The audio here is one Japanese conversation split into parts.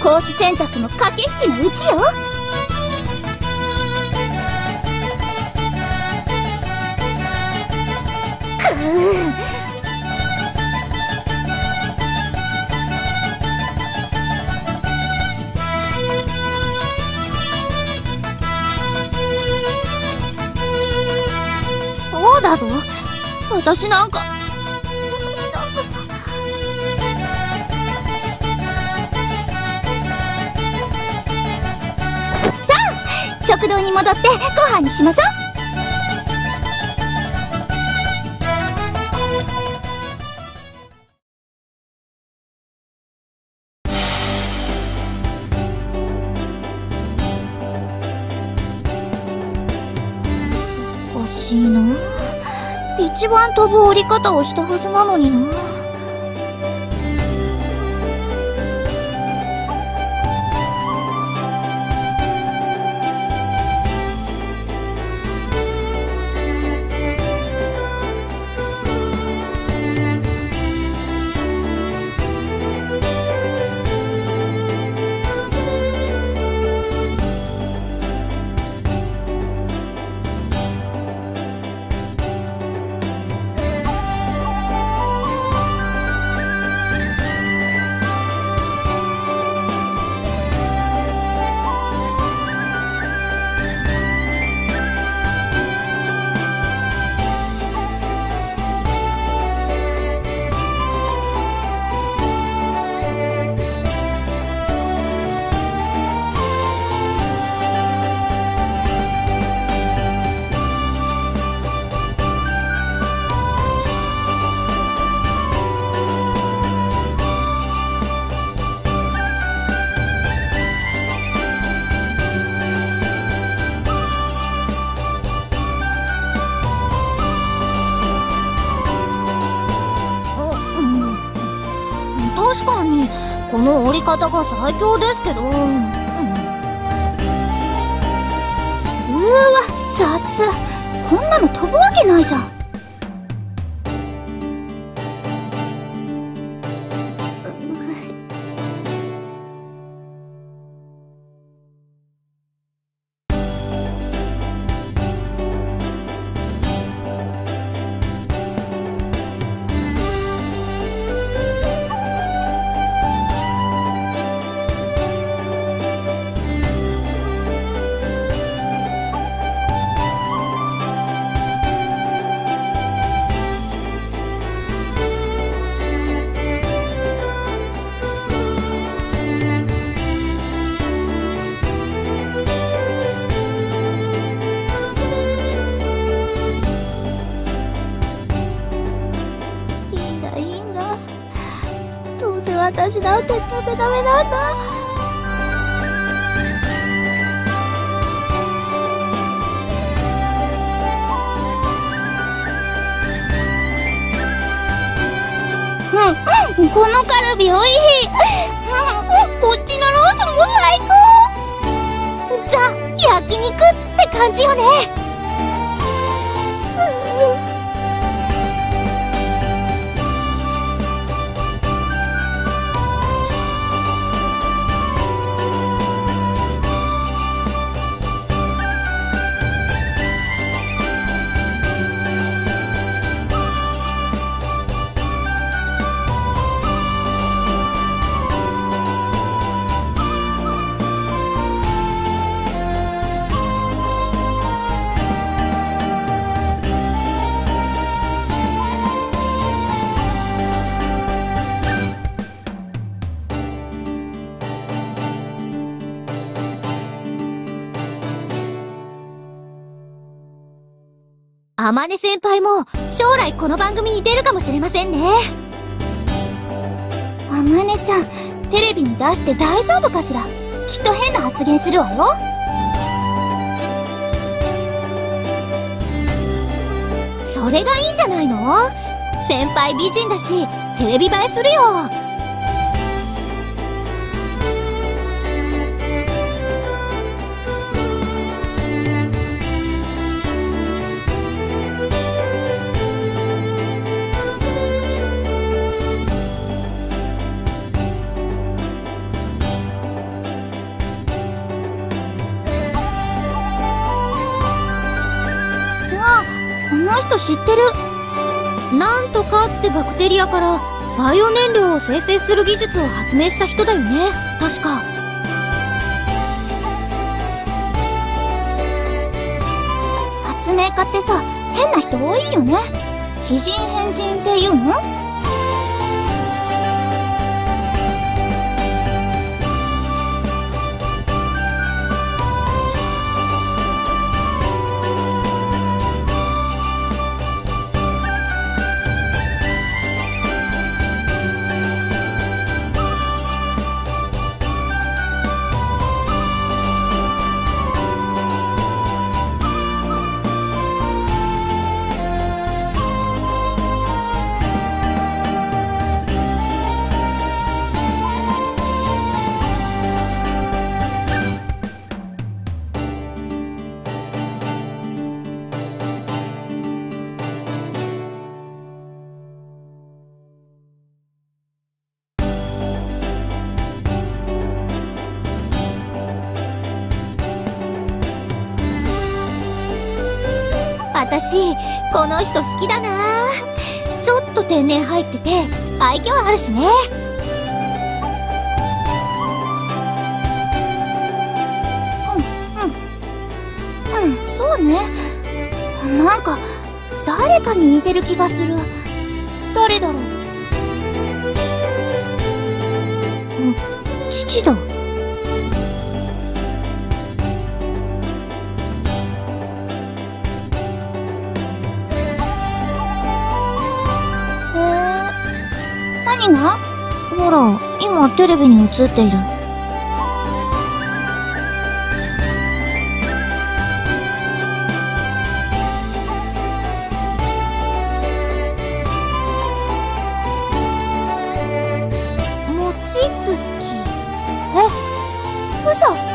投資選択も駆け引きのうちよ。そうだぞ、私なんか。食堂に戻ってご飯にしましょう。おかしいな、一番飛ぶ折り方をしたはずなのにな。この折り方が最強ですけど、うーわ、雑、こんなの飛ぶわけないじゃん。私なんてダメダメなんだ。うん、このカルビおいしい。こっちのロースも最高。ザ・焼肉って感じよね。あまね先輩も将来この番組に出るかもしれませんね。あまねちゃん、テレビに出して大丈夫かしら。きっと変な発言するわよ。それがいいんじゃないの。先輩美人だしテレビ映えするよ。知ってる。なんとかってバクテリアからバイオ燃料を生成する技術を発明した人だよね、確か。発明家ってさ、変な人多いよね。奇人変人っていうの？私この人好きだな。ちょっと天然入ってて愛嬌あるしね。うん、そうね。なんか誰かに似てる気がする。誰だろう。父だ。ほら、今テレビに映っている。もちつき。え、嘘。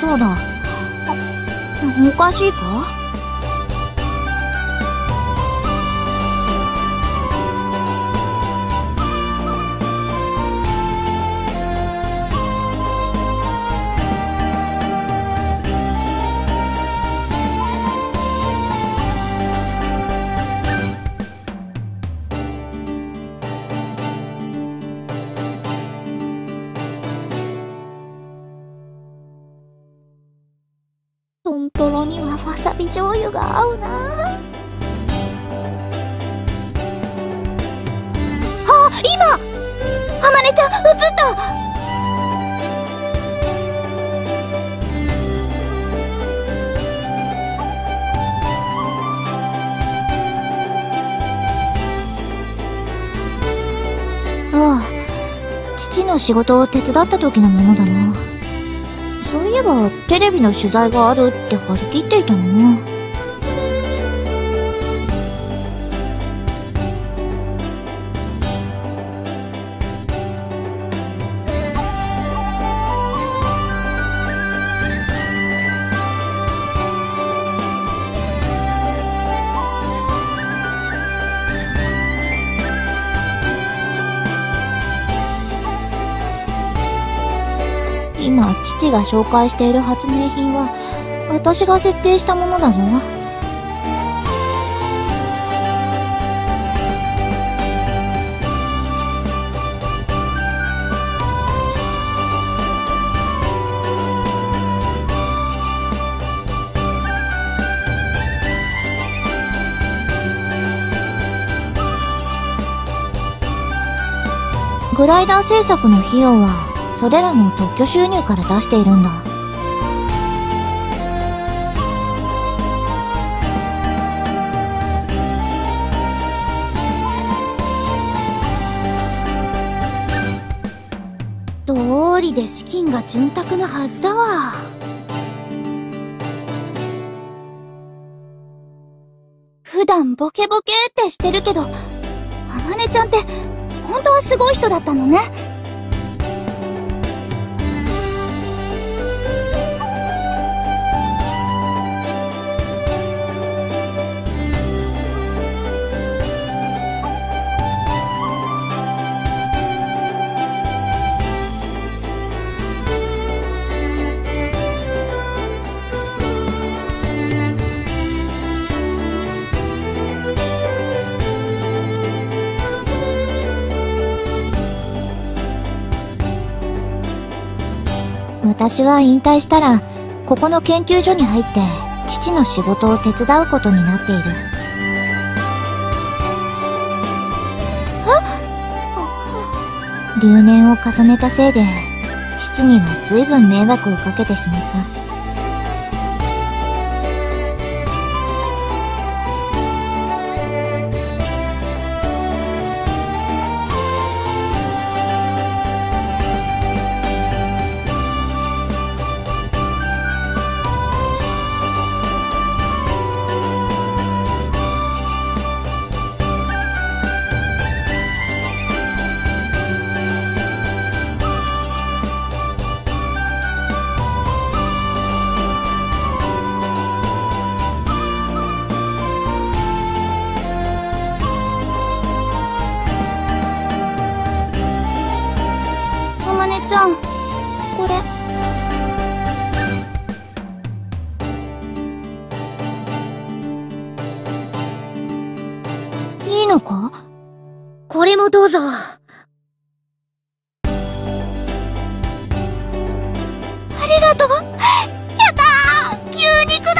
そうだ。おかしいか？トロにはわさび醤油が合うなあ。あ、今あまねちゃん映った。ああ、父の仕事を手伝った時のものだな。そういえばテレビの取材があるって張り切っていたのね。今父が紹介している発明品は私が設計したものだぞ。グライダー制作の費用はそれらの特許収入から出しているんだ。どうりで資金が潤沢なはずだわ。普段ボケボケってしてるけど、あまねちゃんって本当はすごい人だったのね。私は引退したらここの研究所に入って父の仕事を手伝うことになっている。留年を重ねたせいで父には随分迷惑をかけてしまった。じゃん、これ。いいのか？これもどうぞ。ありがとう。やったー！牛肉だ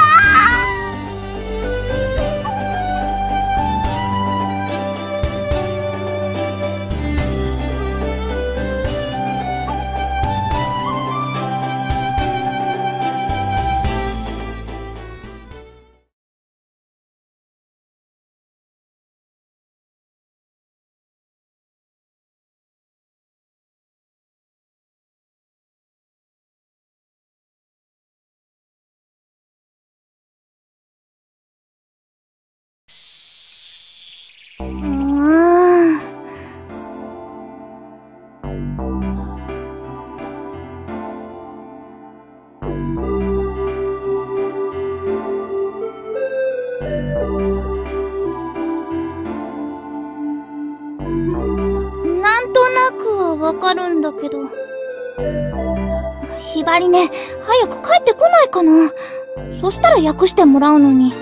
わかるんだけど、ひばりね、早く帰ってこないかな。そしたら訳してもらうのに。